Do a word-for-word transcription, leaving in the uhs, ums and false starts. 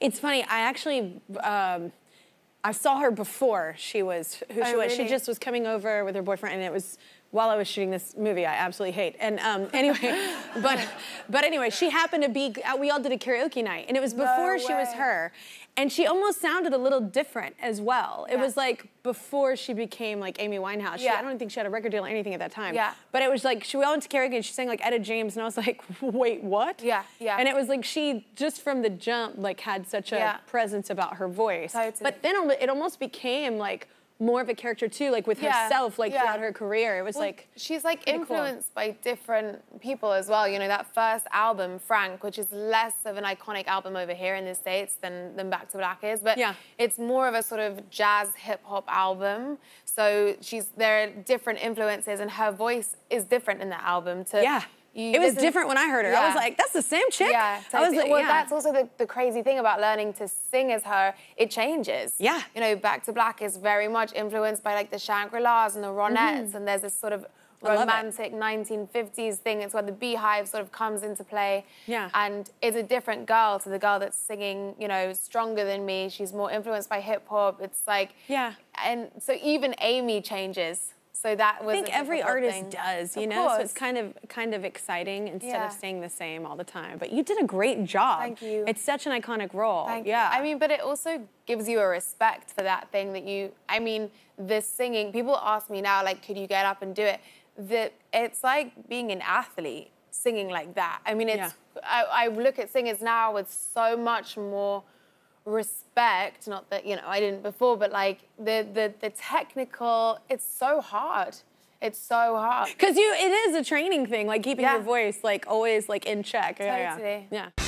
It's funny, I actually, um, I saw her before she was who oh, she was. Really? She just was coming over with her boyfriend, and it was while I was shooting this movie I absolutely hate. And um, anyway, but but anyway, she happened to be, we all did a karaoke night, and it was before no she was her. And she almost sounded a little different as well. It yeah. was like before she became like Amy Winehouse. She, yeah. I don't think she had a record deal or anything at that time. Yeah. But it was like, she went to karaoke and she sang like Etta James, and I was like, wait, what? Yeah, yeah. And it was like she, just from the jump, like had such a yeah. presence about her voice. But then it almost became like more of a character too, like with yeah. herself, like yeah. throughout her career. It was well, like... She's like influenced cool. by different people as well. You know, that first album, Frank, which is less of an iconic album over here in the States than, than Back to Black is, but yeah. it's more of a sort of jazz hip hop album. So she's, there are different influences, and her voice is different in that album to... Yeah. You, it was different when I heard her. Yeah. I was like, that's the same chick? Yeah. So I was like, well, yeah. that's also the, the crazy thing about learning to sing as her. It changes. Yeah. You know, Back to Black is very much influenced by like the Shangri-Las and the Ronettes, mm-hmm. and there's this sort of romantic nineteen fifties thing. It's where the Beehive sort of comes into play. Yeah. And it's a different girl to the girl that's singing, you know, Stronger Than Me. She's more influenced by hip hop. It's like... Yeah. And so even Amy changes. So that was I think every artist thing. does, you of know? Course. So it's kind of kind of exciting instead yeah. of staying the same all the time. But you did a great job. Thank you. It's such an iconic role. Thank yeah. you. I mean, but it also gives you a respect for that thing that you, I mean, the singing, people ask me now, like, could you get up and do it? The, it's like being an athlete, singing like that. I mean, it's, yeah. I, I look at singers now with so much more respect, not that, you know, I didn't before, but like the the, the technical, it's so hard. It's so hard. Because you, it is a training thing, like keeping yeah. your voice like always like in check. Totally. Yeah. yeah. yeah.